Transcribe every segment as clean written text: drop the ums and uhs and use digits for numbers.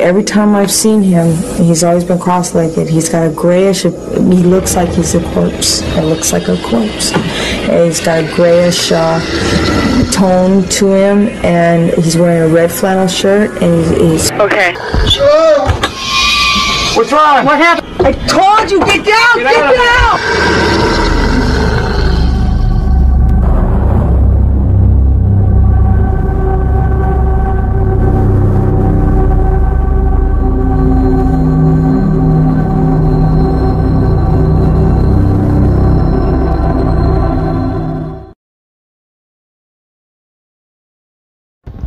Every time I've seen him, he's always been cross-legged. He's got a grayish, he looks like he's a corpse. It looks like a corpse. And he's got a grayish tone to him, and he's wearing a red flannel shirt, and he's... Okay. Sure. What's wrong? What happened? I told you, get down! Get down! Get down!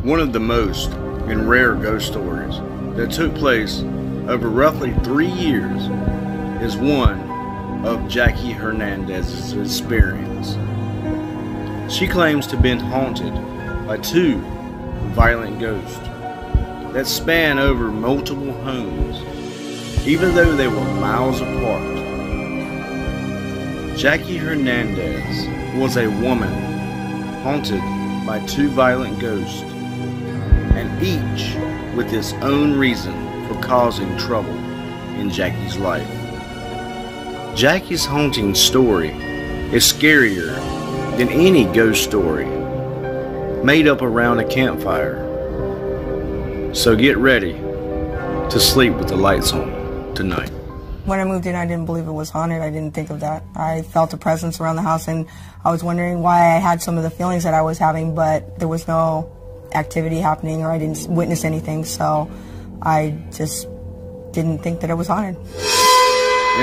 One of the most and rare ghost stories that took place over roughly 3 years is one of Jackie Hernandez's experience. She claims to have been haunted by two violent ghosts that span over multiple homes, even though they were miles apart. Jackie Hernandez was a woman haunted by two violent ghosts, and each with its own reason for causing trouble in Jackie's life. Jackie's haunting story is scarier than any ghost story made up around a campfire. So get ready to sleep with the lights on tonight. When I moved in, I didn't believe it was haunted. I didn't think of that. I felt a presence around the house, and I was wondering why I had some of the feelings that I was having, but there was no activity happening, or I didn't witness anything, so I just didn't think that it was haunted.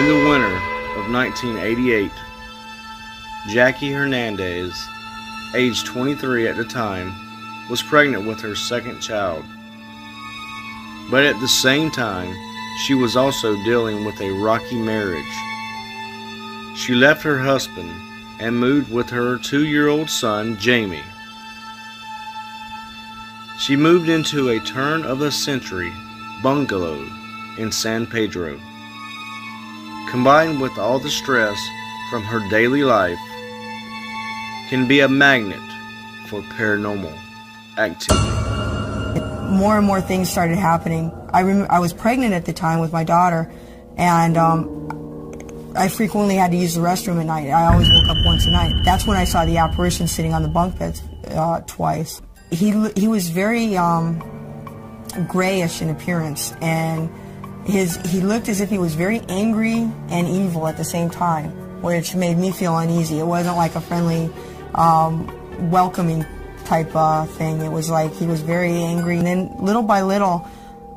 In the winter of 1988, Jackie Hernandez, age 23 at the time, was pregnant with her second child. But at the same time, she was also dealing with a rocky marriage. She left her husband and moved with her 2-year-old son, Jamie. She moved into a turn-of-the-century bungalow in San Pedro. Combined with all the stress from her daily life, can be a magnet for paranormal activity. More and more things started happening. I was pregnant at the time with my daughter, and I frequently had to use the restroom at night. I always woke up once a night. That's when I saw the apparition sitting on the bunk beds twice. He was very grayish in appearance, and he looked as if he was very angry and evil at the same time, which made me feel uneasy. It wasn't like a friendly, welcoming type thing. It was like he was very angry, and then little by little,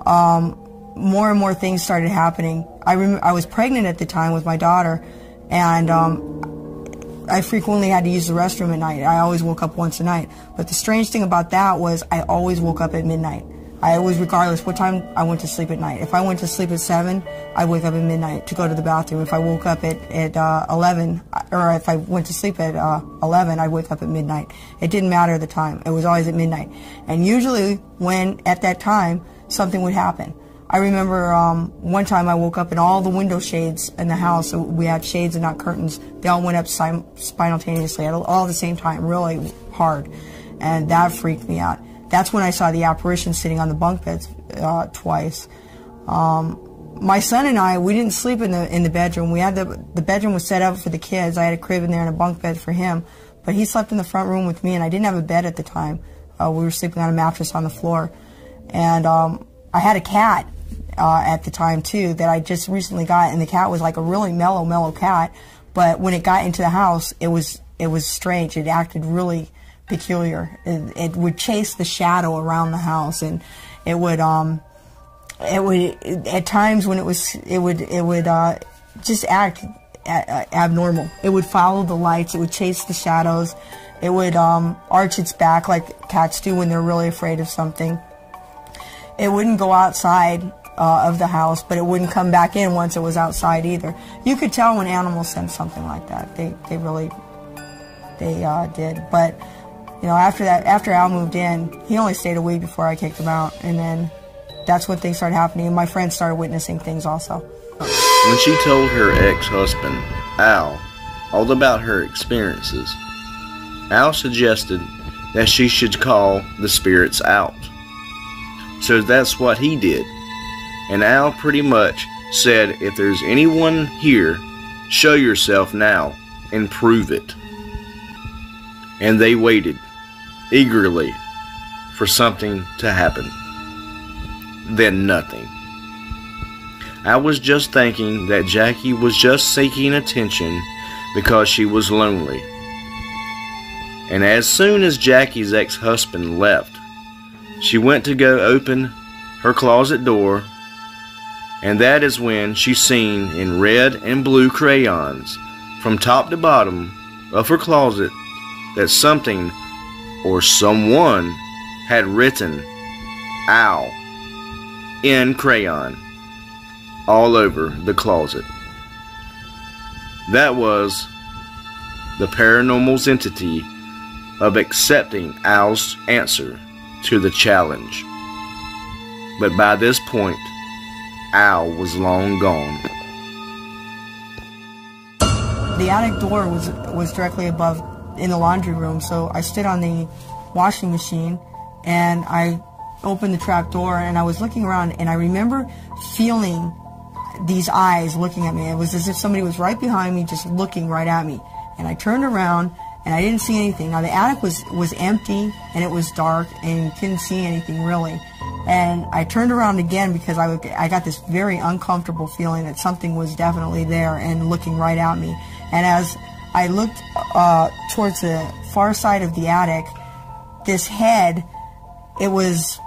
more and more things started happening. I was pregnant at the time with my daughter, and I frequently had to use the restroom at night. I always woke up once a night. But the strange thing about that was I always woke up at midnight. I always, regardless what time I went to sleep at night. If I went to sleep at 7, I wake up at midnight to go to the bathroom. If I woke up at 11, or if I went to sleep at 11, I'd wake up at midnight. It didn't matter the time. It was always at midnight. And usually when, at that time, something would happen. I remember one time I woke up and all the window shades in the house, so we had shades and not curtains, they all went up simultaneously, all at the same time, really hard. And that freaked me out. That's when I saw the apparition sitting on the bunk beds twice. My son and I, we didn't sleep in the bedroom. We had the bedroom was set up for the kids. I had a crib in there and a bunk bed for him. But he slept in the front room with me, and I didn't have a bed at the time. We were sleeping on a mattress on the floor. And I had a cat at the time too that I just recently got, and the cat was like a really mellow cat, but when it got into the house, it was strange. It acted really peculiar. It would chase the shadow around the house, and it would at times when it would just act abnormal. It would follow the lights, it would chase the shadows, it would arch its back like cats do when they're really afraid of something. It wouldn't go outside of the house, but it wouldn't come back in once it was outside either. You could tell when animals sense something like that. They really did. But you know, after Al moved in, he only stayed a week before I kicked him out, and then that's when things started happening. And my friends started witnessing things also. When she told her ex-husband Al all about her experiences, Al suggested that she should call the spirits out. So that's what he did. and Al pretty much said, if there's anyone here, show yourself now and prove it. And they waited eagerly for something to happen. Then nothing. I was just thinking that Jackie was just seeking attention because she was lonely. And as soon as Jackie's ex-husband left, she went to go open her closet door, and that is when she seen in red and blue crayons from top to bottom of her closet that something or someone had written "Al" in crayon all over the closet. That was the paranormal's entity of accepting Al's answer to the challenge. But by this point, Al was long gone. The attic door was directly above in the laundry room, so I stood on the washing machine and I opened the trap door and I was looking around, and I remember feeling these eyes looking at me. It was as if somebody was right behind me, just looking right at me. And I turned around and I didn't see anything. Now the attic was empty and it was dark and you couldn't see anything really. And I turned around again because I got this very uncomfortable feeling that something was definitely there and looking right at me. And as I looked towards the far side of the attic, this head, it was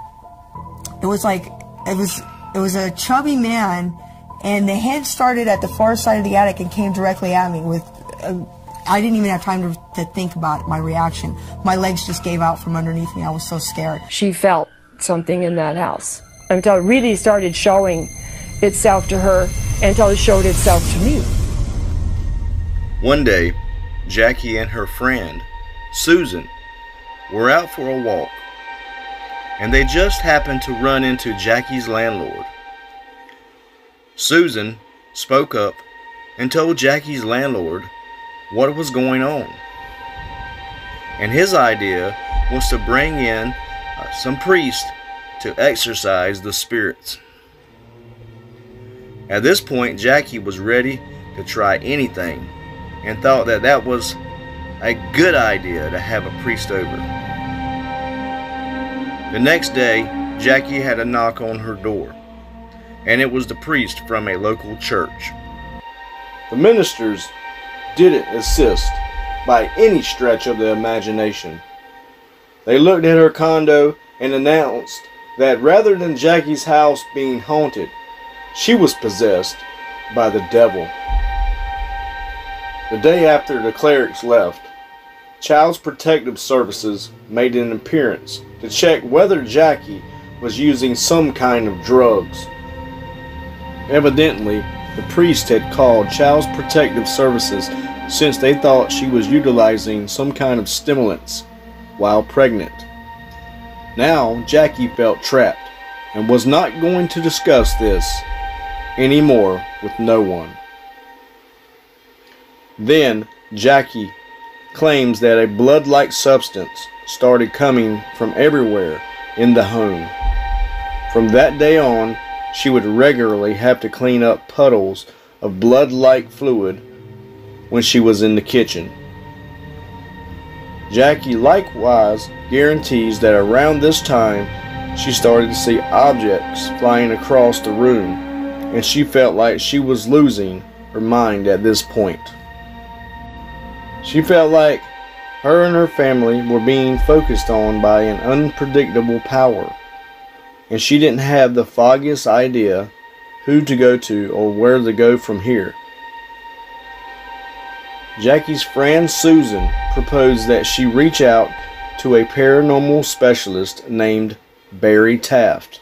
a chubby man, and the head started at the far side of the attic and came directly at me with I didn't even have time to think about my reaction. My legs just gave out from underneath me. I was so scared. She felt something in that house until it really started showing itself to her, until it showed itself to me. One day, Jackie and her friend, Susan, were out for a walk, and they just happened to run into Jackie's landlord. Susan spoke up and told Jackie's landlord what was going on. And his idea was to bring in some priest to exorcise the spirits. At this point, Jackie was ready to try anything, and thought that that was a good idea to have a priest over. The next day, Jackie had a knock on her door, and it was the priest from a local church. The ministers didn't assist by any stretch of the imagination. They looked at her condo and announced that rather than Jackie's house being haunted, she was possessed by the devil. The day after the clerics left, Child's Protective Services made an appearance to check whether Jackie was using some kind of drugs. Evidently, the priest had called Child's Protective Services since they thought she was utilizing some kind of stimulants while pregnant. Now, Jackie felt trapped and was not going to discuss this anymore with no one. Then, Jackie claims that a blood-like substance started coming from everywhere in the home. From that day on, she would regularly have to clean up puddles of blood-like fluid when she was in the kitchen. Jackie likewise guarantees that around this time, she started to see objects flying across the room, and she felt like she was losing her mind at this point. She felt like her and her family were being focused on by an unpredictable power, and she didn't have the foggiest idea who to go to or where to go from here. Jackie's friend Susan proposed that she reach out to a paranormal specialist named Barry Taft.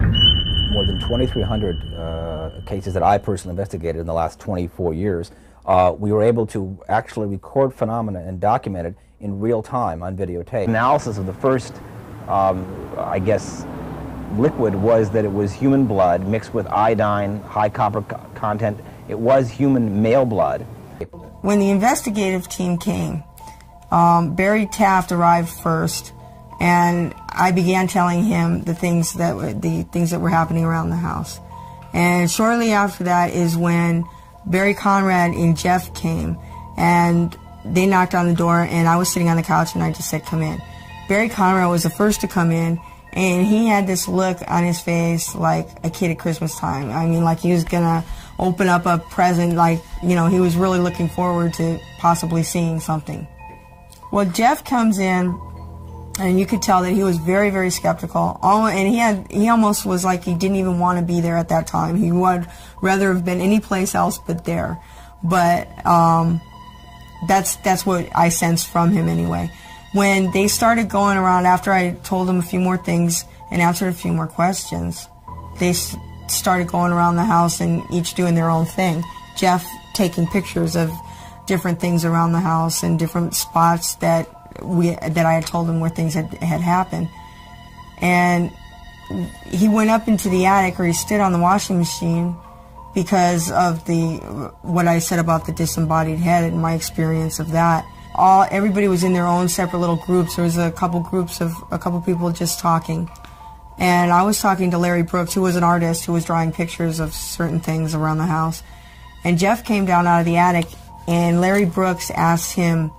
More than 2,300 cases that I personally investigated in the last 24 years, we were able to actually record phenomena and document it in real time on videotape. Analysis of the first, I guess, liquid was that it was human blood mixed with iodine, high copper content. It was human male blood. When the investigative team came, Barry Taft arrived first, And I began telling him the things that were happening around the house. And shortly after that is when Barry Conrad and Jeff came, and they knocked on the door, and I was sitting on the couch, and I just said, "Come in." Barry Conrad was the first to come in, and he had this look on his face like a kid at Christmas time. I mean, like he was gonna open up a present, like, you know, he was really looking forward to possibly seeing something. Well, Jeff comes in, and you could tell that he was very, very skeptical. And he almost was like he didn't even want to be there at that time. He would rather have been any place else but there. But that's what I sensed from him anyway. When they started going around, after I told them a few more things and answered a few more questions, they started going around the house and each doing their own thing. Jeff taking pictures of different things around the house and different spots that I had told him where things had happened. And he went up into the attic, or he stood on the washing machine, because of what I said about the disembodied head and my experience of that. Everybody was in their own separate little groups. There was a couple groups of a couple people just talking, and I was talking to Larry Brooks, who was an artist who was drawing pictures of certain things around the house. And Jeff came down out of the attic, and Larry Brooks asked him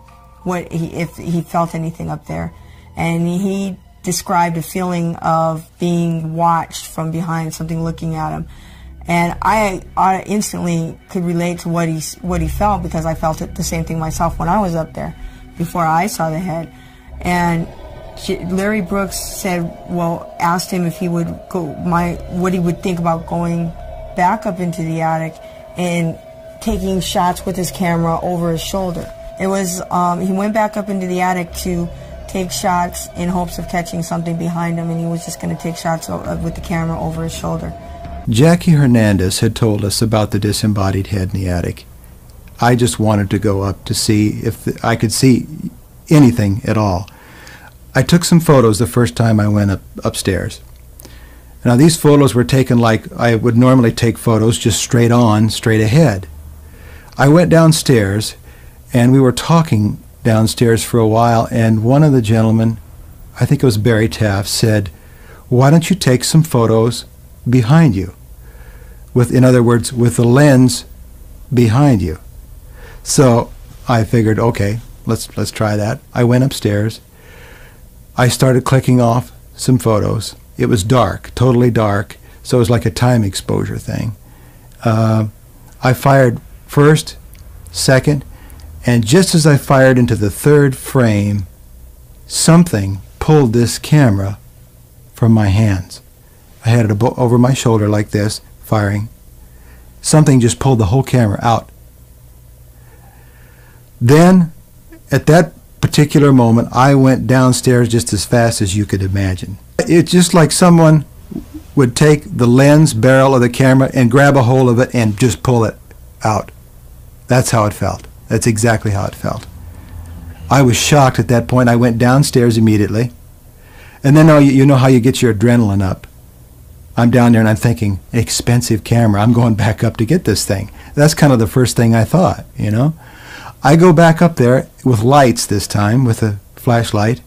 if he felt anything up there, and he described a feeling of being watched from behind, something looking at him. And I instantly could relate to what he felt, because I felt it the same thing myself when I was up there before I saw the head. And Larry Brooks asked him if he would go, what he would think about going back up into the attic and taking shots with his camera over his shoulder. It was, he went back up into the attic to take shots in hopes of catching something behind him, and he was just going to take shots with the camera over his shoulder. Jackie Hernandez had told us about the disembodied head in the attic. I just wanted to go up to see if I could see anything at all. I took some photos the first time I went upstairs. Now, these photos were taken like I would normally take photos, just straight on, straight ahead. I went downstairs, and we were talking downstairs for a while, and one of the gentlemen, I think it was Barry Taft, said, "Why don't you take some photos behind you?" In other words, with the lens behind you. So I figured, okay, let's try that. I went upstairs. I started clicking off some photos. It was dark, totally dark, so it was like a time exposure thing. I fired first, second, and just as I fired into the third frame, something pulled this camera from my hands. I had it over my shoulder like this, firing. Something just pulled the whole camera out. Then, at that particular moment, I went downstairs just as fast as you could imagine. It's just like someone would take the lens barrel of the camera and grab a hold of it and just pull it out. That's how it felt. That's exactly how it felt. I was shocked at that point. I went downstairs immediately. And then you know how you get your adrenaline up. I'm down there and I'm thinking, expensive camera. I'm going back up to get this thing. That's kind of the first thing I thought, you know. I go back up there with lights this time, with a flashlight.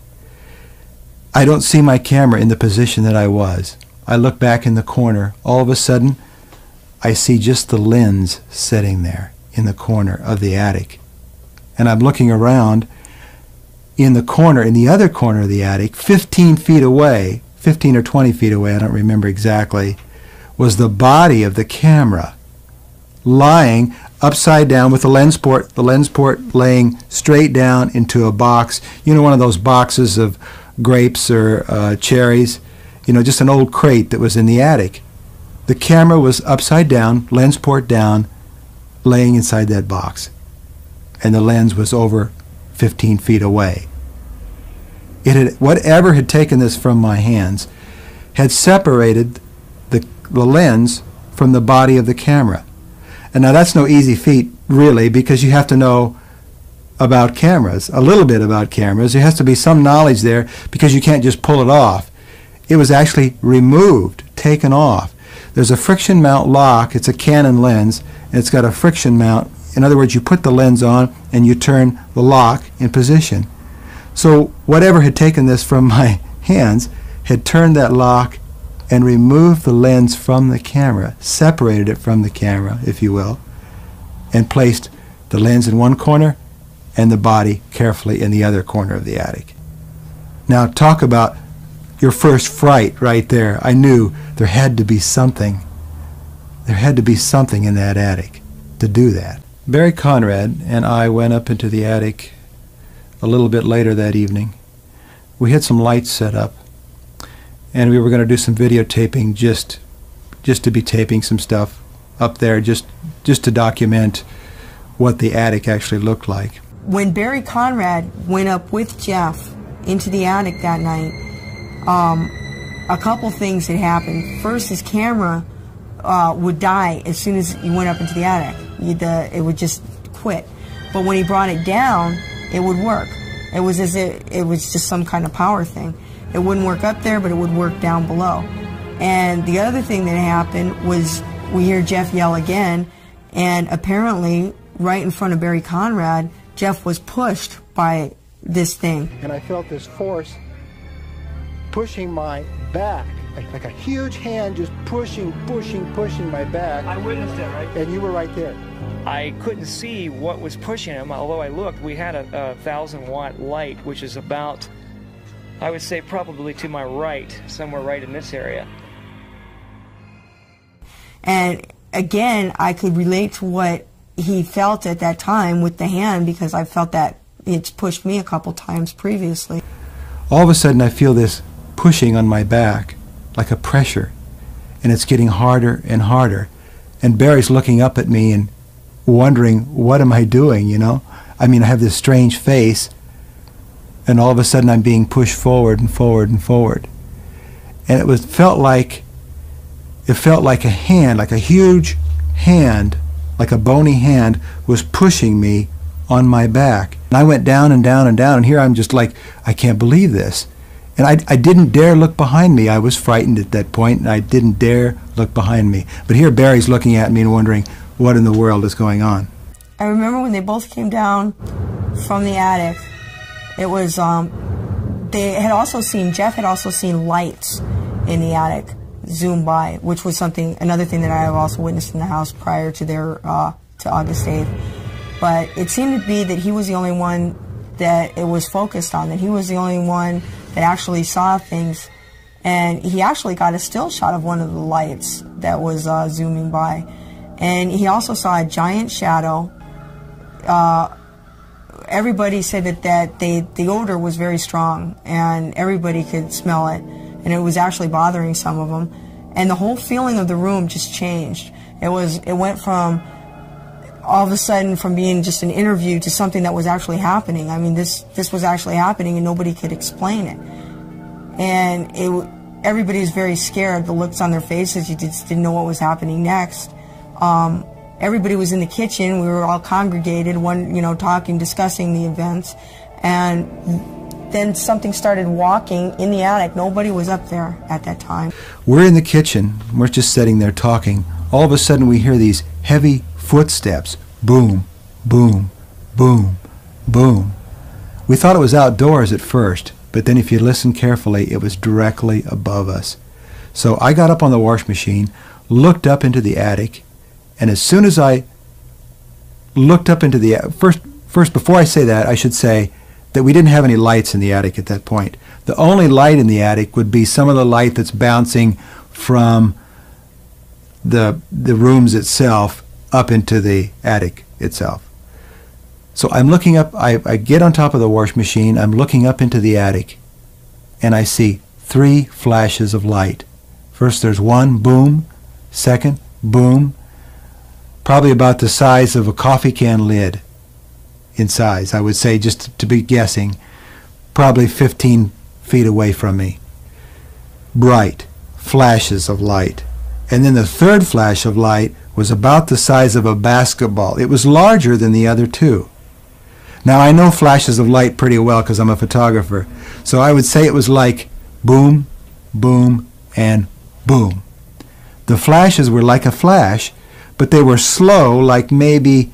I don't see my camera in the position that I was. I look back in the corner. All of a sudden, I see just the lens sitting there in the corner of the attic. And I'm looking around in the corner, in the other corner of the attic, 15 feet away, 15 or 20 feet away, I don't remember exactly, was the body of the camera lying upside down with the lens port laying straight down into a box, you know, one of those boxes of grapes or cherries, you know, just an old crate that was in the attic. The camera was upside down, lens port down, laying inside that box, and the lens was over 15 feet away. Whatever had taken this from my hands had separated the lens from the body of the camera. And now that's no easy feat, really, because you have to know about cameras, a little bit about cameras. There has to be some knowledge there, because you can't just pull it off. It was actually removed, taken off. There's a friction mount lock. It's a Canon lens, and it's got a friction mount. In other words, you put the lens on and you turn the lock in position. So whatever had taken this from my hands had turned that lock and removed the lens from the camera, separated it from the camera, if you will, and placed the lens in one corner and the body carefully in the other corner of the attic. Now talk about your first fright right there. I knew there had to be something. There had to be something in that attic to do that. Barry Conrad and I went up into the attic a little bit later that evening. We had some lights set up, and we were going to do some videotaping, just to be taping some stuff up there, just to document what the attic actually looked like. When Barry Conrad went up with Jeff into the attic that night, a couple things had happened. First, his camera would die as soon as he went up into the attic. It would just quit. But when he brought it down, it would work. It was as if it was just some kind of power thing. It wouldn't work up there, but it would work down below. And the other thing that happened was we hear Jeff yell again, and apparently right in front of Barry Conrad, Jeff was pushed by this thing. And I felt this force pushing my back, like a huge hand just pushing my back. I witnessed it, right? And you were right there. I couldn't see what was pushing him, although I looked. We had a 1,000-watt light, which is about, I would say, probably to my right, somewhere right in this area. And again, I could relate to what he felt at that time with the hand, because I felt that it's pushed me a couple times previously. All of a sudden, I feel this pushing on my back, like a pressure, and it's getting harder and harder. And Barry's looking up at me and wondering, what am I doing, you know? I mean, I have this strange face, and all of a sudden I'm being pushed forward and forward and forward. And it felt like a hand, like a huge hand, like a bony hand was pushing me on my back. And I went down and down and down, and here I'm just like, I can't believe this. And I didn't dare look behind me. I was frightened at that point, and I didn't dare look behind me. But here Barry's looking at me and wondering, what in the world is going on? I remember when they both came down from the attic, it was, they had also seen, Jeff had also seen lights in the attic zoom by, which was something, another thing that I have also witnessed in the house prior to their, to August 8th. But it seemed to be that he was the only one that it was focused on, that he was the only one that actually saw things. And he actually got a still shot of one of the lights that was zooming by. And he also saw a giant shadow. Everybody said that the odor was very strong, and everybody could smell it. And it was actually bothering some of them. And the whole feeling of the room just changed. It went from, all of a sudden, from being just an interview to something that was actually happening. I mean, this was actually happening, and nobody could explain it. And everybody was very scared. The looks on their faces, you just didn't know what was happening next. Everybody was in the kitchen. We were all congregated, one, you know, talking, discussing the events. And then something started walking in the attic. Nobody was up there at that time. We're in the kitchen. We're just sitting there talking. All of a sudden, we hear these heavy footsteps, boom, boom, boom, boom. We thought it was outdoors at first, but then if you listen carefully, it was directly above us. So I got up on the wash machine, looked up into the attic, and as soon as I looked up into the attic, first before I say that, I should say that we didn't have any lights in the attic at that point. The only light in the attic would be some of the light that's bouncing from the rooms itself up into the attic itself. So I'm looking up, I get on top of the wash machine, I'm looking up into the attic, and I see three flashes of light. First there's one, boom, second, boom, probably about the size of a coffee can lid in size. I would say, just to be guessing, probably 15 feet away from me. Bright flashes of light. And then the third flash of light was about the size of a basketball. It was larger than the other two. Now, I know flashes of light pretty well because I'm a photographer, so I would say it was like boom, boom, and boom. The flashes were like a flash, but they were slow, like maybe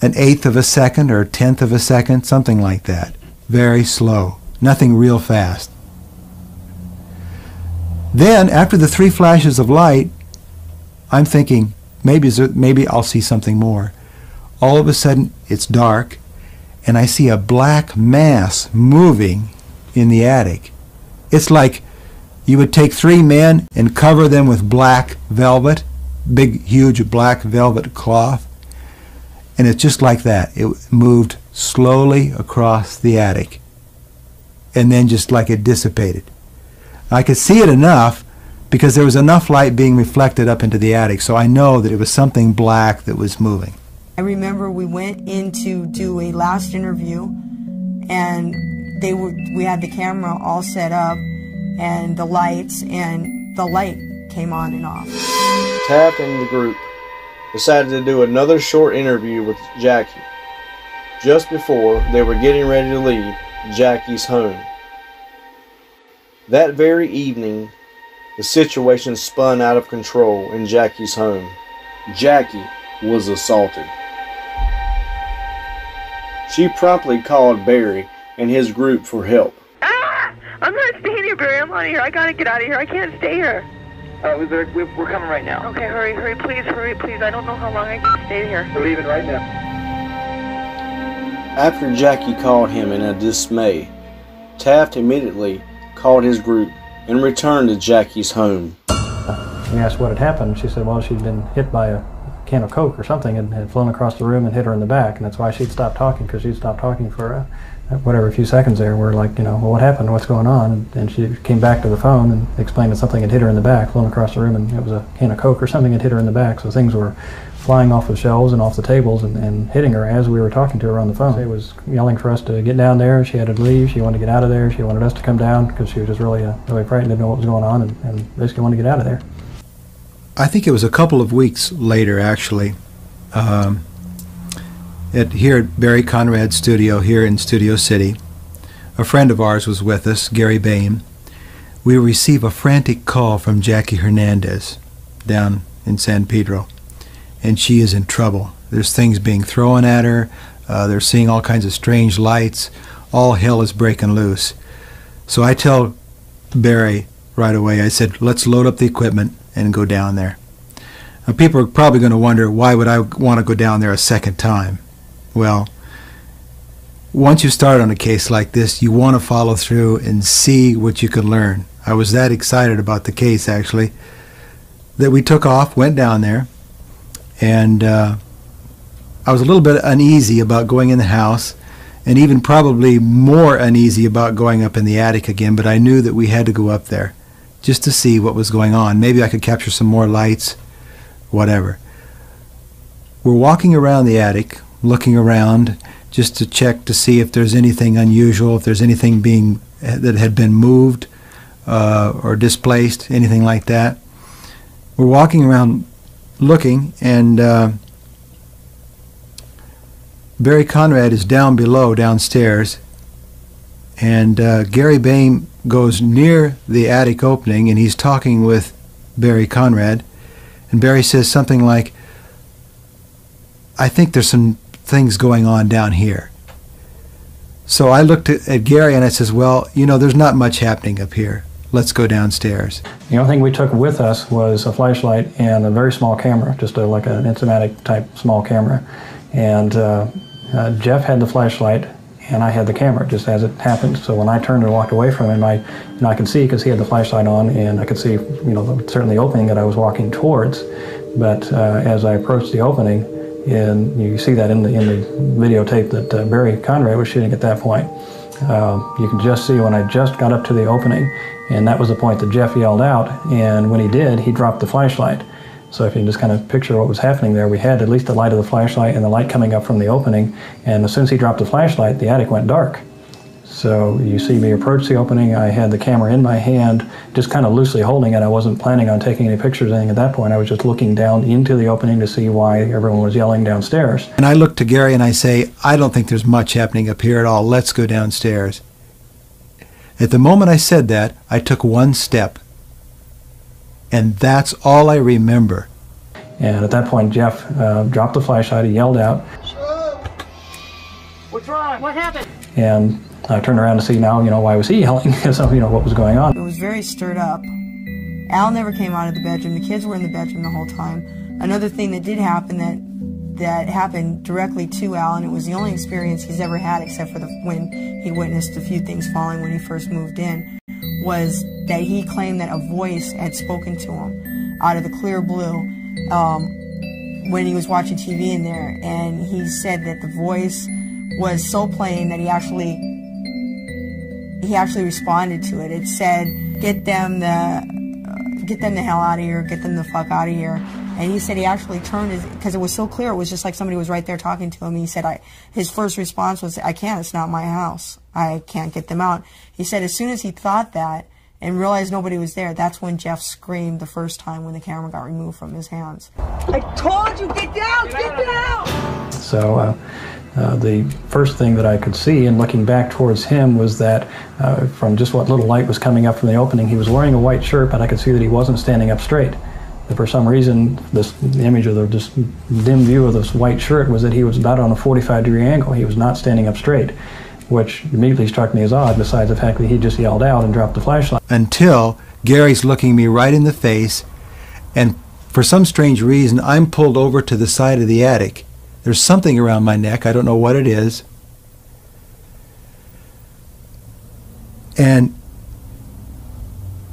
an eighth of a second or a tenth of a second, something like that. Very slow, nothing real fast. Then, after the three flashes of light, I'm thinking, maybe I'll see something more. All of a sudden, it's dark, and I see a black mass moving in the attic. It's like you would take three men and cover them with black velvet, big, huge black velvet cloth, and it's just like that. It moved slowly across the attic, and then just like it dissipated. I could see it enough because there was enough light being reflected up into the attic, so I know that it was something black that was moving. I remember we went in to do a last interview, and we had the camera all set up and the lights, and the light came on and off. Taft and the group decided to do another short interview with Jackie just before they were getting ready to leave Jackie's home. That very evening, the situation spun out of control in Jackie's home. Jackie was assaulted. She promptly called Barry and his group for help. Ah! I'm not staying here, Barry. I'm out of here. I gotta get out of here. I can't stay here. We're coming right now. Okay, hurry, hurry, please, hurry, please. I don't know how long I can stay here. We're leaving right now. After Jackie called him in a dismay, Taft immediately called his group and returned to Jackie's home. We asked what had happened. She said, well, she'd been hit by a can of Coke or something and had flown across the room and hit her in the back, and that's why she'd stopped talking, because she'd stopped talking for a few seconds there. We're like, you know, well, what happened? What's going on? And she came back to the phone and explained that something had hit her in the back, flown across the room, and it was a can of Coke or something had hit her in the back, so things were flying off the shelves and off the tables and hitting her as we were talking to her on the phone. She was yelling for us to get down there. She had to leave. She wanted to get out of there. She wanted us to come down because she was just really, really frightened, didn't know what was going on, and basically wanted to get out of there. I think it was a couple of weeks later, actually, here at Barry Conrad's studio here in Studio City. A friend of ours was with us, Gary Bain. We receive a frantic call from Jackie Hernandez down in San Pedro, and she is in trouble. There's things being thrown at her. They're seeing all kinds of strange lights. All hell is breaking loose. So I tell Barry right away, I said, let's load up the equipment and go down there. Now, people are probably going to wonder, why would I want to go down there a second time? Well, once you start on a case like this, you want to follow through and see what you can learn. I was that excited about the case, actually, that we took off, went down there, and I was a little bit uneasy about going in the house, and even probably more uneasy about going up in the attic again, but I knew that we had to go up there just to see what was going on. Maybe I could capture some more lights, whatever. We're walking around the attic, looking around just to check to see if there's anything unusual, if there's anything that had been moved or displaced, anything like that. We're walking around looking, and Barry Conrad is down below, downstairs, and Gary Bain goes near the attic opening, and he's talking with Barry Conrad, and Barry says something like, I think there's some things going on down here. So I looked at Gary and I says, well, you know, there's not much happening up here. Let's go downstairs. The only thing we took with us was a flashlight and a very small camera, just like an Instamatic type small camera. And Jeff had the flashlight and I had the camera, just as it happened. So when I turned and walked away from him, I could see, because he had the flashlight on, and I could see, you know, certainly the opening that I was walking towards. But as I approached the opening, and you see that in the videotape that Barry Conrad was shooting at that point, you can just see when I just got up to the opening, and that was the point that Jeff yelled out, and when he did, he dropped the flashlight. So if you just kind of picture what was happening there, we had at least the light of the flashlight and the light coming up from the opening, and as soon as he dropped the flashlight, the attic went dark. So you see me approach the opening, I had the camera in my hand, just kind of loosely holding it. I wasn't planning on taking any pictures or anything at that point. I was just looking down into the opening to see why everyone was yelling downstairs. And I look to Gary and I say, I don't think there's much happening up here at all. Let's go downstairs. At the moment I said that, I took one step. And that's all I remember. And at that point, Jeff dropped the flashlight. He yelled out, what's wrong? What happened? And I turned around to see now, you know, why was he yelling? So, you know, what was going on. It was very stirred up. Al never came out of the bedroom. The kids were in the bedroom the whole time. Another thing that did happen that happened directly to Al, and it was the only experience he's ever had except for when he witnessed a few things falling when he first moved in, was that he claimed that a voice had spoken to him out of the clear blue when he was watching TV in there. And he said that the voice was so plain that he actually responded to it. It said, get them the hell out of here, get them the fuck out of here. And he said he actually turned his, because it was so clear, it was just like somebody was right there talking to him. And he said, his first response was, I can't, it's not my house. I can't get them out. He said as soon as he thought that and realized nobody was there, that's when Jeff screamed the first time when the camera got removed from his hands. I told you, get down, get down! So the first thing that I could see in looking back towards him was that from just what little light was coming up from the opening, he was wearing a white shirt, but I could see that he wasn't standing up straight. For some reason, the image of this dim view of this white shirt was that he was about on a 45-degree angle. He was not standing up straight, which immediately struck me as odd, besides the fact that he just yelled out and dropped the flashlight. Until Gary's looking me right in the face, and for some strange reason, I'm pulled over to the side of the attic. There's something around my neck. I don't know what it is. And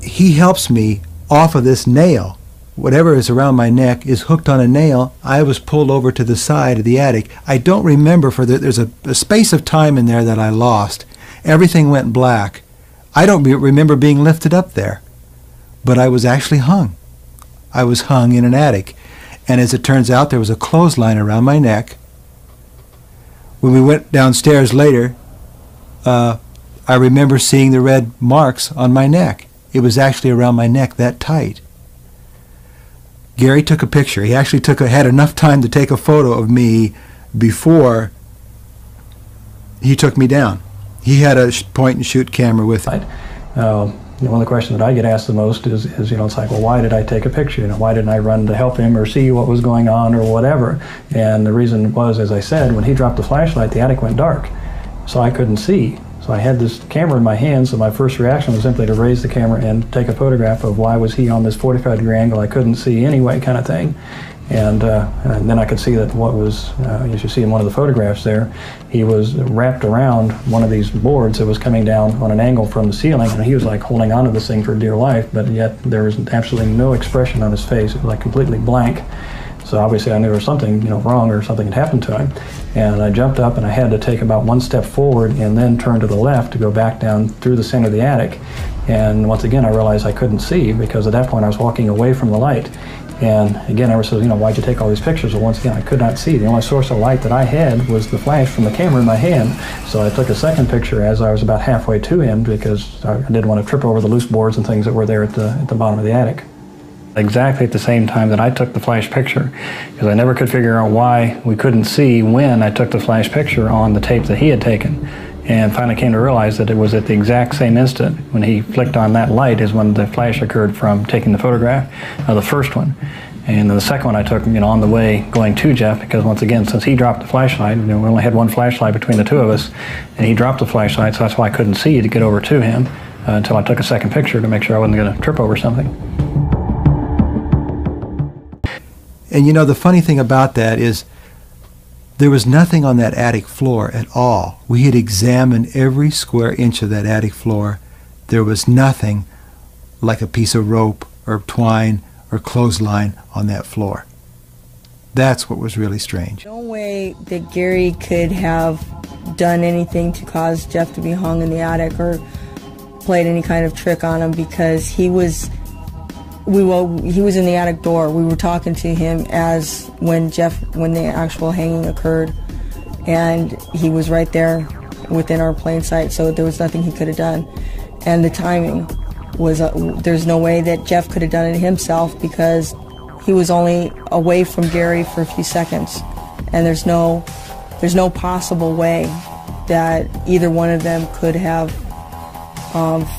he helps me off of this nail. Whatever is around my neck is hooked on a nail. I was pulled over to the side of the attic. I don't remember, there's a space of time in there that I lost. Everything went black. I don't remember being lifted up there, but I was actually hung. I was hung in an attic. And as it turns out, there was a clothesline around my neck. When we went downstairs later, I remember seeing the red marks on my neck. It was actually around my neck that tight. Gary took a picture. He actually had enough time to take a photo of me before he took me down. He had a point-and-shoot camera with him. One of the questions that I get asked the most is, you know, it's like, well, why did I take a picture? You know, why didn't I run to help him or see what was going on or whatever? And the reason was, as I said, when he dropped the flashlight, the attic went dark, so I couldn't see. So I had this camera in my hand, so my first reaction was simply to raise the camera and take a photograph of why was he on this 45-degree angle I couldn't see anyway kind of thing. And then I could see that what was, as you see in one of the photographs there, he was wrapped around one of these boards that was coming down on an angle from the ceiling, and he was like holding onto this thing for dear life, but yet there was absolutely no expression on his face. It was like completely blank. So obviously I knew there was something, you know, wrong or something had happened to him. And I jumped up and I had to take about one step forward and then turn to the left to go back down through the center of the attic. And once again, I realized I couldn't see because at that point I was walking away from the light. And again, I was saying, you know, why'd you take all these pictures? Well, once again, I could not see. The only source of light that I had was the flash from the camera in my hand. So I took a second picture as I was about halfway to him because I didn't want to trip over the loose boards and things that were there at the bottom of the attic. Exactly at the same time that I took the flash picture, because I never could figure out why we couldn't see when I took the flash picture on the tape that he had taken, and finally came to realize that it was at the exact same instant when he flicked on that light is when the flash occurred from taking the photograph of the first one. And then the second one I took, you know, on the way going to Jeff, because once again, since he dropped the flashlight, you know, we only had one flashlight between the two of us, and he dropped the flashlight, so that's why I couldn't see to get over to him until I took a second picture to make sure I wasn't going to trip over something. And you know, the funny thing about that is there was nothing on that attic floor at all. We had examined every square inch of that attic floor. There was nothing like a piece of rope or twine or clothesline on that floor. That's what was really strange. No way that Gary could have done anything to cause Jeff to be hung in the attic or played any kind of trick on him, because he was in the attic door. We were talking to him as when the actual hanging occurred, and he was right there within our plain sight, so there was nothing he could have done. And the timing was, there's no way that Jeff could have done it himself, because he was only away from Gary for a few seconds, and there's no possible way that either one of them could have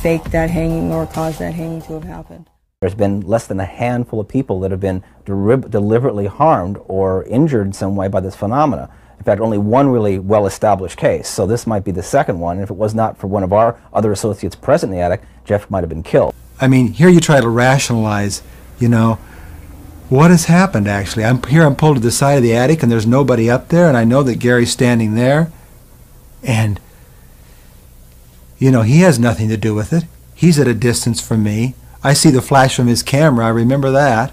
faked that hanging or caused that hanging to have happened. There's been less than a handful of people that have been deliberately harmed or injured in some way by this phenomena. In fact, only one really well-established case, so this might be the second one, and if it was not for one of our other associates present in the attic, Jeff might have been killed. I mean, here you try to rationalize, you know, what has happened actually. I'm here, I'm pulled to the side of the attic and there's nobody up there, and I know that Gary's standing there, and you know, he has nothing to do with it. He's at a distance from me. I see the flash from his camera, I remember that.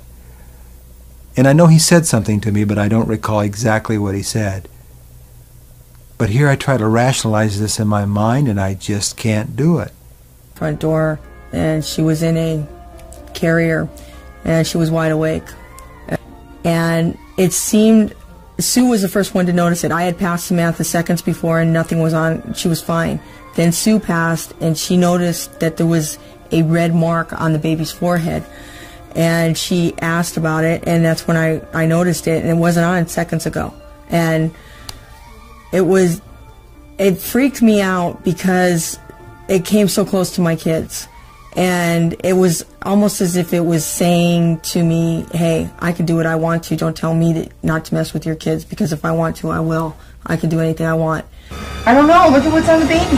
And I know he said something to me, but I don't recall exactly what he said. But here I try to rationalize this in my mind, and I just can't do it. Front door, and she was in a carrier, and she was wide awake. And it seemed, Sue was the first one to notice it. I had passed Samantha seconds before, and nothing was on, she was fine. Then Sue passed, and she noticed that there was a red mark on the baby's forehead. And she asked about it, and that's when I noticed it, and it wasn't on seconds ago. And it was, it freaked me out because it came so close to my kids. And it was almost as if it was saying to me, hey, I can do what I want to. Don't tell me not to mess with your kids, because if I want to, I will. I can do anything I want. I don't know. Look at what's on the baby.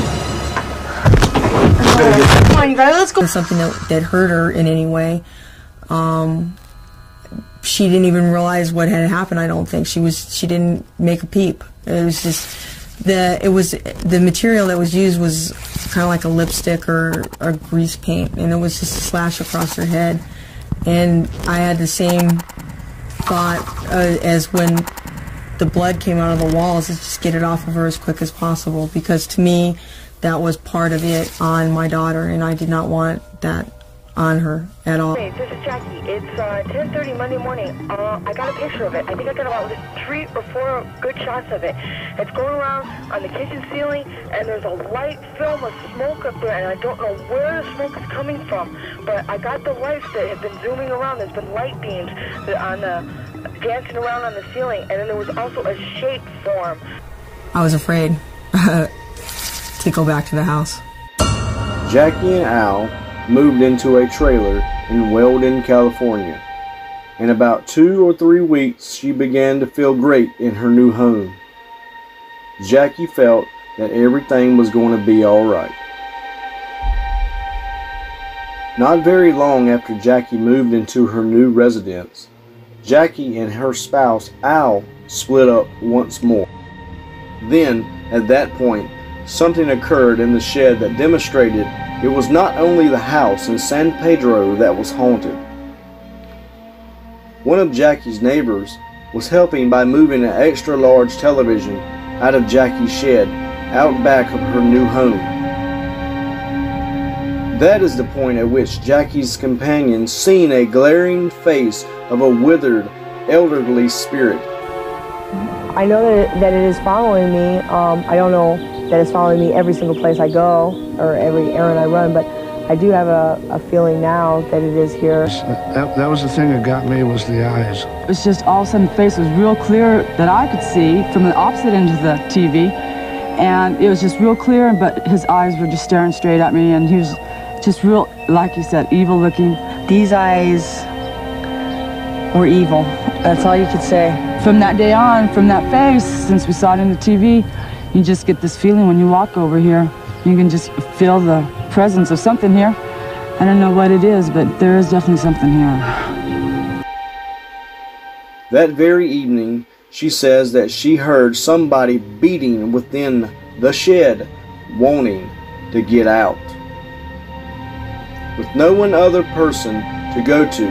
Come on, you guys, let's go. Something that hurt her in any way. She didn't even realize what had happened. I don't think she didn't make a peep. It was just the material that was used was kind of like a lipstick or a grease paint, and it was just a slash across her head. And I had the same thought as when the blood came out of the walls, is just get it off of her as quick as possible, because to me that was part of it on my daughter, and I did not want that on her at all. Hey, this is Jackie. It's 10:30 Monday morning. I got a picture of it. I think I got about 3 or 4 good shots of it. It's going around on the kitchen ceiling, and there's a light film of smoke up there, and I don't know where the smoke is coming from, but I got the lights that have been zooming around. There's been light beams on dancing around on the ceiling, and then there was also a shape form. I was afraid to go back to the house. Jackie and Al moved into a trailer in Weldon, California. In about 2 or 3 weeks, she began to feel great in her new home. Jackie felt that everything was going to be alright. Not very long after Jackie moved into her new residence, Jackie and her spouse, Al, split up once more. Then, at that point, something occurred in the shed that demonstrated it was not only the house in San Pedro that was haunted. One of Jackie's neighbors was helping by moving an extra large television out of Jackie's shed out back of her new home. That is the point at which Jackie's companion seen a glaring face of a withered, elderly spirit. I know that it is following me. I don't know that is following me every single place I go or every errand I run, but I do have a feeling now that it is here. That was the thing that got me, was the eyes. It was just all of a sudden the face was real clear that I could see from the opposite end of the TV, and it was just real clear, but his eyes were just staring straight at me, and he was just real, like you said, evil looking. These eyes were evil. That's all you could say. From that day on, from that face, since we saw it on the TV, you just get this feeling when you walk over here. You can just feel the presence of something here. I don't know what it is, but there is definitely something here. That very evening, she says that she heard somebody beating within the shed, wanting to get out. With no one other person to go to,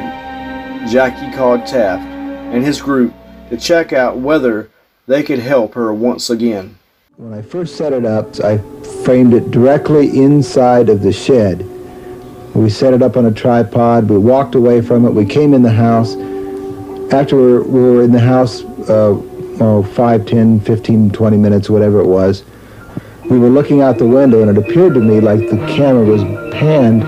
Jackie called Taft and his group to check out whether they could help her once again. When I first set it up, I framed it directly inside of the shed. We set it up on a tripod, we walked away from it, we came in the house. After we were in the house, 5, 10, 15, 20 minutes, whatever it was, we were looking out the window, and it appeared to me like the camera was panned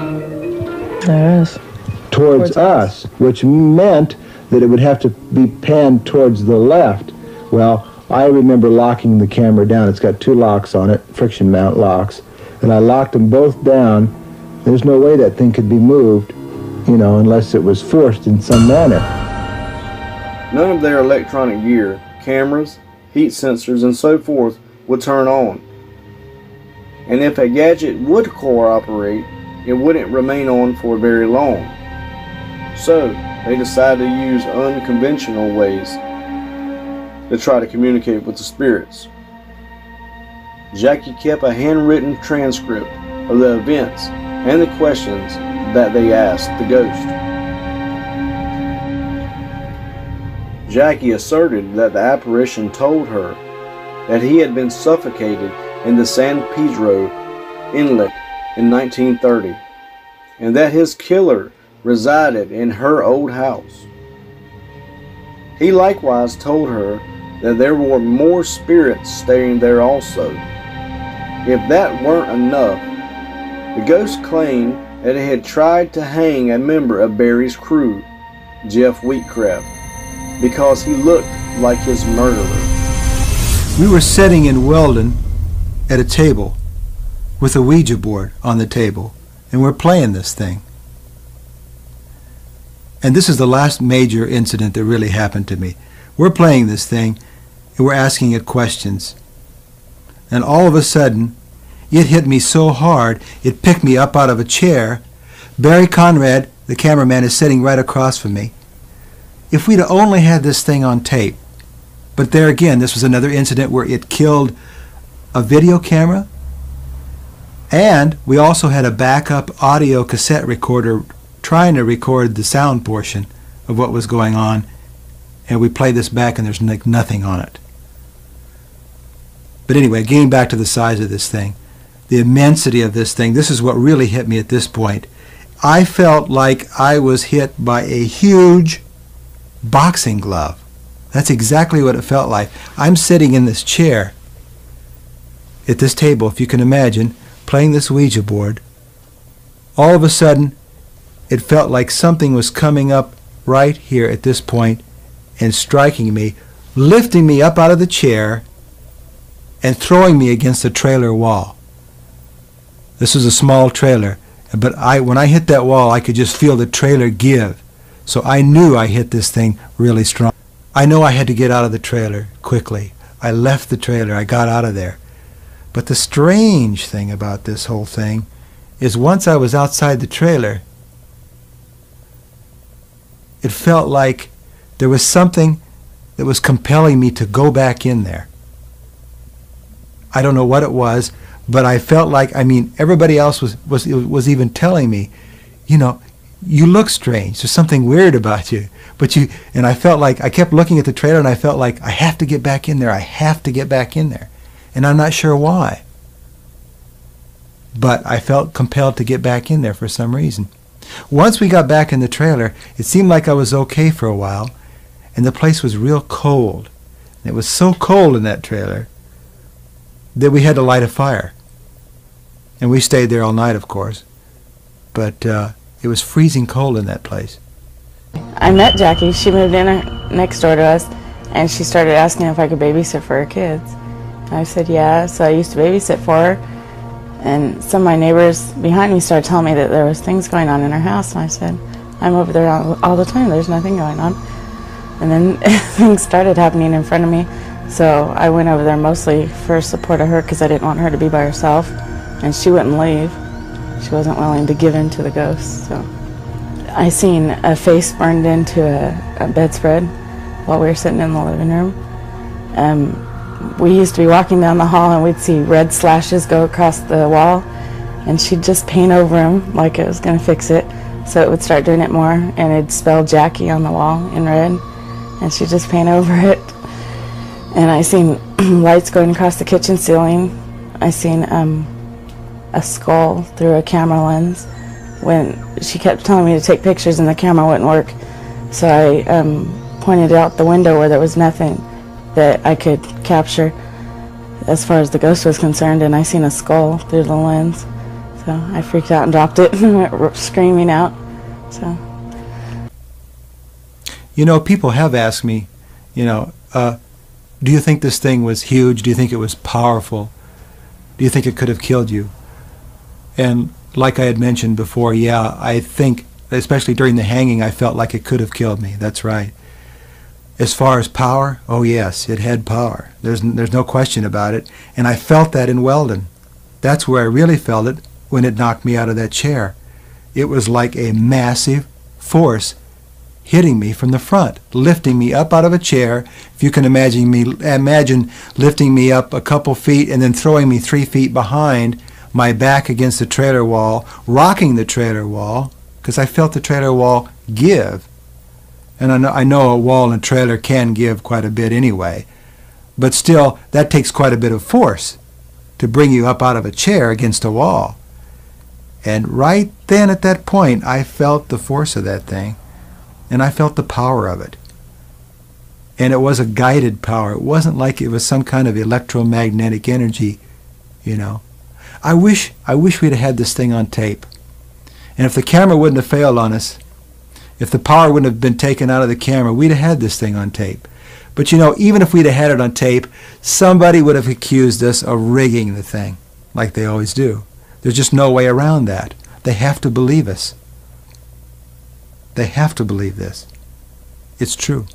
towards us, which meant that it would have to be panned towards the left. Well, I remember locking the camera down. It's got 2 locks on it, friction mount locks, and I locked them both down. There's no way that thing could be moved, you know, unless it was forced in some manner. None of their electronic gear, cameras, heat sensors, and so forth, would turn on. And if a gadget would cooperate, it wouldn't remain on for very long. So they decided to use unconventional ways to try to communicate with the spirits. Jackie kept a handwritten transcript of the events and the questions that they asked the ghost. Jackie asserted that the apparition told her that he had been suffocated in the San Pedro Inlet in 1930, and that his killer resided in her old house. He likewise told her that there were more spirits staying there also. If that weren't enough, the ghost claimed that it had tried to hang a member of Barry's crew, Jeff Wheatcraft, because he looked like his murderer. We were sitting in Weldon at a table with a Ouija board on the table, and we're playing this thing. And this is the last major incident that really happened to me. We're playing this thing, and we're asking it questions. And all of a sudden, it hit me so hard, it picked me up out of a chair. Barry Conrad, the cameraman, is sitting right across from me. If we'd only had this thing on tape. But there again, this was another incident where it killed a video camera, and we also had a backup audio cassette recorder trying to record the sound portion of what was going on, and we play this back and there's like nothing on it. But anyway, getting back to the size of this thing, the immensity of this thing, this is what really hit me at this point. I felt like I was hit by a huge boxing glove. That's exactly what it felt like. I'm sitting in this chair at this table, if you can imagine, playing this Ouija board. All of a sudden, it felt like something was coming up right here at this point and striking me, lifting me up out of the chair and throwing me against the trailer wall. This was a small trailer, but when I hit that wall, I could just feel the trailer give. So I knew I hit this thing really strong. I know I had to get out of the trailer quickly. I left the trailer. I got out of there. But the strange thing about this whole thing is once I was outside the trailer, it felt like there was something that was compelling me to go back in there. I don't know what it was, but I felt like, I mean, everybody else was even telling me, you know, you look strange. There's something weird about you. But you, and I felt like, I kept looking at the trailer and I felt like, I have to get back in there. I have to get back in there. And I'm not sure why. But I felt compelled to get back in there for some reason. Once we got back in the trailer, it seemed like I was okay for a while, and the place was real cold. And it was so cold in that trailer that we had to light a fire. And we stayed there all night, of course. But it was freezing cold in that place. I met Jackie. She moved in next door to us, and she started asking if I could babysit for her kids. And I said, yeah, so I used to babysit for her. And some of my neighbors behind me started telling me that there was things going on in her house, and I said, I'm over there all the time, there's nothing going on. And then things started happening in front of me, so I went over there mostly for support of her because I didn't want her to be by herself, and she wouldn't leave. She wasn't willing to give in to the ghosts. So I seen a face burned into a bedspread while we were sitting in the living room. We used to be walking down the hall and we'd see red slashes go across the wall, and she'd just paint over them like it was going to fix it, so it would start doing it more, and it'd spell Jackie on the wall in red, and she'd just paint over it. And I seen lights going across the kitchen ceiling. I seen a skull through a camera lens. When she kept telling me to take pictures and the camera wouldn't work, so I pointed out the window where there was nothing that I could capture as far as the ghost was concerned, and I seen a skull through the lens. So I freaked out and dropped it and went screaming out. So, you know, people have asked me, you know, do you think this thing was huge? Do you think it was powerful? Do you think it could have killed you? And like I had mentioned before, yeah, I think, especially during the hanging, I felt like it could have killed me. That's right. As far as power, oh yes, it had power. There's no question about it. And I felt that in Weldon. That's where I really felt it, when it knocked me out of that chair. It was like a massive force hitting me from the front, lifting me up out of a chair. If you can imagine lifting me up a couple feet and then throwing me 3 feet behind, my back against the trailer wall, rocking the trailer wall, because I felt the trailer wall give. And I know a wall and a trailer can give quite a bit anyway, but still, that takes quite a bit of force to bring you up out of a chair against a wall. And right then at that point, I felt the force of that thing, and I felt the power of it. And it was a guided power. It wasn't like it was some kind of electromagnetic energy, you know. I wish we'd had this thing on tape. And if the camera wouldn't have failed on us, if the power wouldn't have been taken out of the camera, we'd have had this thing on tape. But you know, even if we'd have had it on tape, somebody would have accused us of rigging the thing, like they always do. There's just no way around that. They have to believe us. They have to believe this. It's true.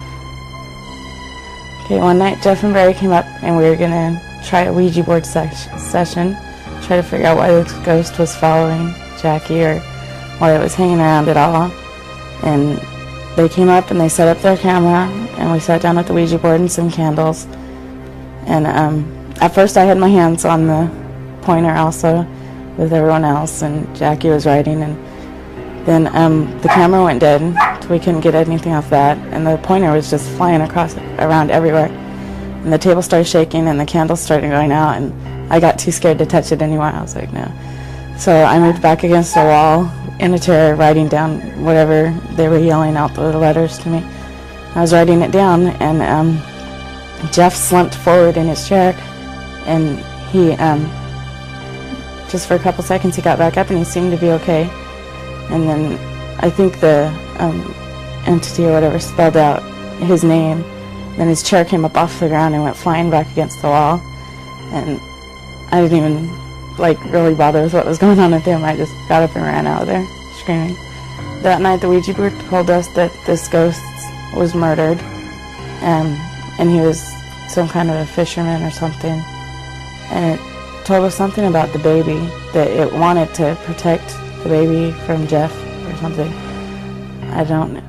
Okay, one night Jeff and Barry came up and we were going to try a Ouija board session, try to figure out why this ghost was following Jackie or why it was hanging around at all. And they came up and they set up their camera and we sat down with the Ouija board and some candles. And at first I had my hands on the pointer also with everyone else, and Jackie was writing, and then the camera went dead. We couldn't get anything off that, and the pointer was just flying around everywhere. And the table started shaking, and the candles started going out, and I got too scared to touch it anyway. I was like, no. So I moved back against the wall in a chair, writing down whatever they were yelling out the letters to me. I was writing it down, and Jeff slumped forward in his chair, and he just for a couple seconds he got back up, and he seemed to be okay. And then I think the entity or whatever spelled out his name. Then his chair came up off the ground and went flying back against the wall. And I didn't even really bother with what was going on with him. I just got up and ran out of there screaming. That night the Ouija board told us that this ghost was murdered, and he was some kind of a fisherman or something. And it told us something about the baby, that it wanted to protect the baby from Jeff or something. I don't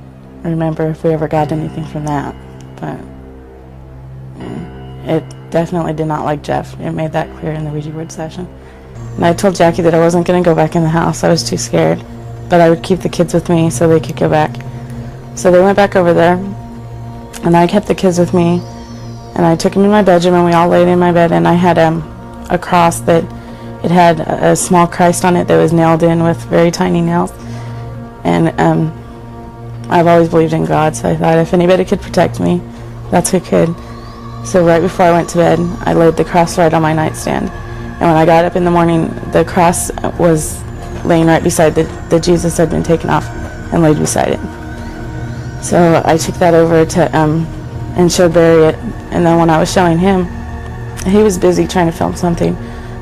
remember if we ever got anything from that, but it definitely did not like Jeff. It made that clear in the Ouija board session. And I told Jackie that I wasn't going to go back in the house. I was too scared, but I would keep the kids with me so they could go back. So they went back over there, and I kept the kids with me, and I took them in my bedroom, and we all laid in my bed, and I had a cross that it had a small Christ on it that was nailed in with very tiny nails. And I've always believed in God, so I thought if anybody could protect me, that's who could. So right before I went to bed, I laid the cross right on my nightstand. And when I got up in the morning, the cross was laying right beside the Jesus had been taken off and laid beside it. So I took that over to and showed Barry it. And then when I was showing him, he was busy trying to film something.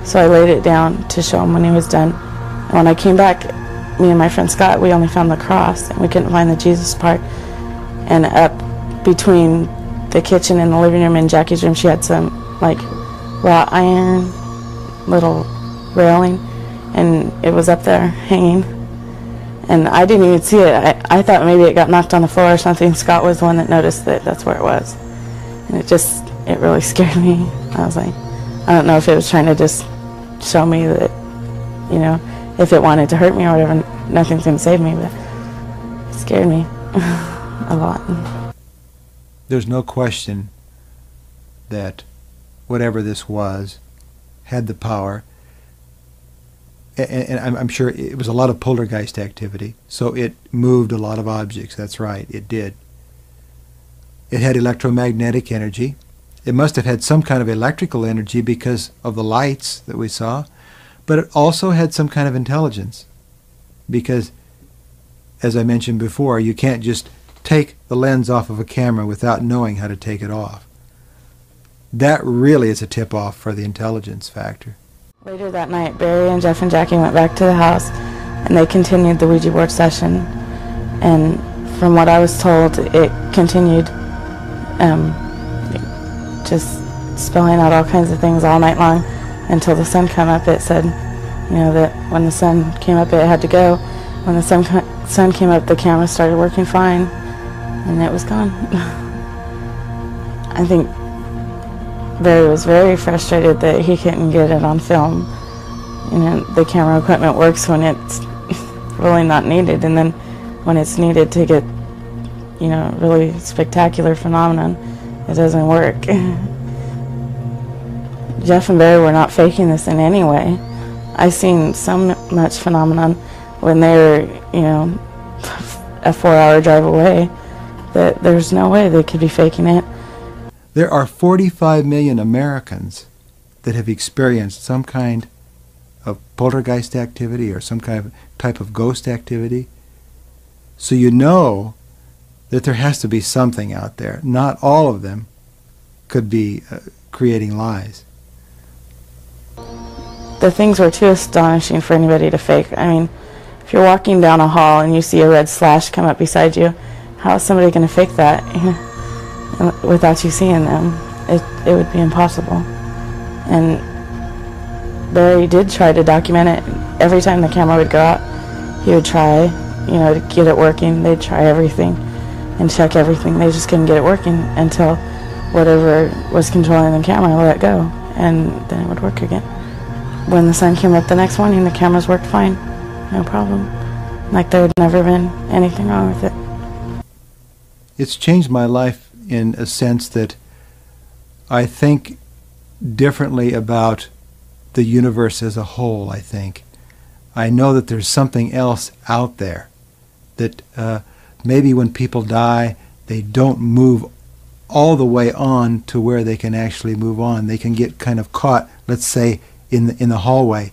So I laid it down to show him when he was done. And when I came back, me and my friend Scott, we only found the cross, and we couldn't find the Jesus part. And up between the kitchen and the living room and Jackie's room, she had some wrought iron little railing, and it was up there hanging. And I didn't even see it. I thought maybe it got knocked on the floor or something. Scott was the one that noticed that that's where it was. And it really scared me. I was like, I don't know if it was trying to just show me that, you know, if it wanted to hurt me or whatever, nothing's going to save me, but it scared me a lot. There's no question that whatever this was had the power, and I'm sure it was a lot of poltergeist activity, so it moved a lot of objects. That's right, it did. It had electromagnetic energy. It must have had some kind of electrical energy because of the lights that we saw, but it also had some kind of intelligence, because, as I mentioned before, you can't just take the lens off of a camera without knowing how to take it off. That really is a tip-off for the intelligence factor. Later that night, Barry and Jeff and Jackie went back to the house, and they continued the Ouija board session, and from what I was told, it continued just spelling out all kinds of things all night long until the sun came up. It said you know, that when the sun came up, it had to go. When the sun came up, the camera started working fine, and it was gone. I think Barry was very frustrated that he couldn't get it on film. You know, the camera equipment works when it's really not needed, and then when it's needed to get, you know, really spectacular phenomenon, it doesn't work. Jeff and Barry were not faking this in any way. I've seen so much phenomenon when they were, you know, a 4-hour drive away, that there's no way they could be faking it. There are 45 million Americans that have experienced some kind of poltergeist activity or some kind of type of ghost activity. So you know that there has to be something out there. Not all of them could be creating lies. The things were too astonishing for anybody to fake. I mean, if you're walking down a hall and you see a red slash come up beside you, how is somebody going to fake that without you seeing them? It would be impossible. And Barry did try to document it. Every time the camera would go out, he would try, you know, to get it working. They'd try everything and check everything. They just couldn't get it working until whatever was controlling the camera let go, and then it would work again. When the sun came up the next morning, the cameras worked fine, no problem. Like there had never been anything wrong with it. It's changed my life in a sense that I think differently about the universe as a whole, I think. I know that there's something else out there, that maybe when people die, they don't move all the way on to where they can actually move on. They can get kind of caught, let's say, in the hallway.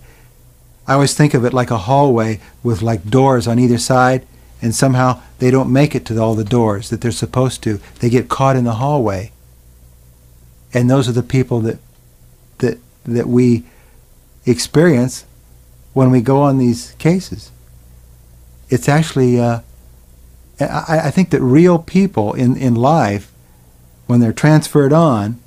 I always think of it like a hallway with like doors on either side, and somehow they don't make it to all the doors that they're supposed to. They get caught in the hallway. And those are the people that we experience when we go on these cases. It's actually, I think that real people in life, when they're transferred on,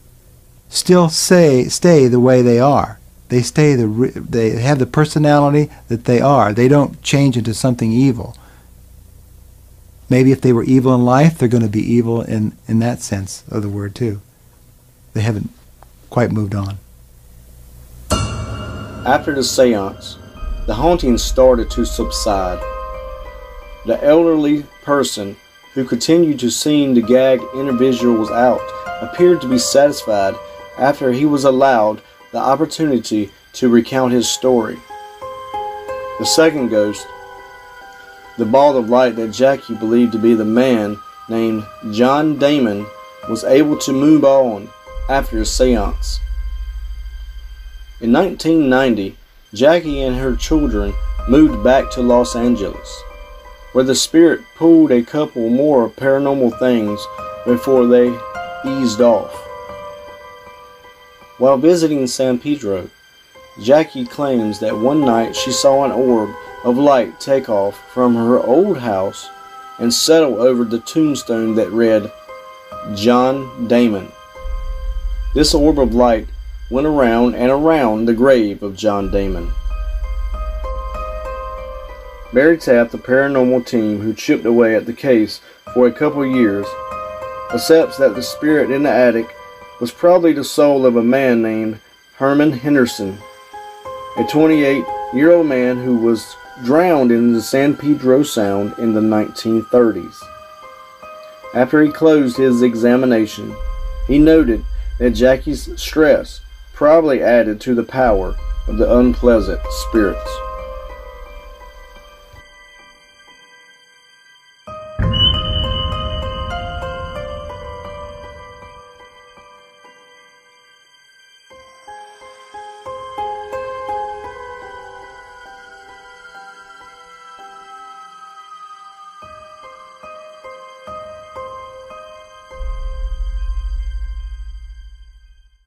still stay the way they are. They stay they have the personality that they are. They don't change into something evil. Maybe if they were evil in life, they're going to be evil in that sense of the word too. They haven't quite moved on. After the seance, the haunting started to subside. The elderly person who continued to seem to gag individuals out appeared to be satisfied after he was allowed the opportunity to recount his story. The second ghost, the ball of light that Jackie believed to be the man named John Damon, was able to move on after a seance. In 1990, Jackie and her children moved back to Los Angeles, where the spirit pulled a couple more paranormal things before they eased off. While visiting San Pedro, Jackie claims that one night she saw an orb of light take off from her old house and settle over the tombstone that read, John Damon. This orb of light went around and around the grave of John Damon. Barry Taft, the paranormal team who chipped away at the case for a couple years, accepts that the spirit in the attic was probably the soul of a man named Herman Henderson, a 28-year-old man who was drowned in the San Pedro Sound in the 1930s. After he closed his examination, he noted that Jackie's stress probably added to the power of the unpleasant spirits.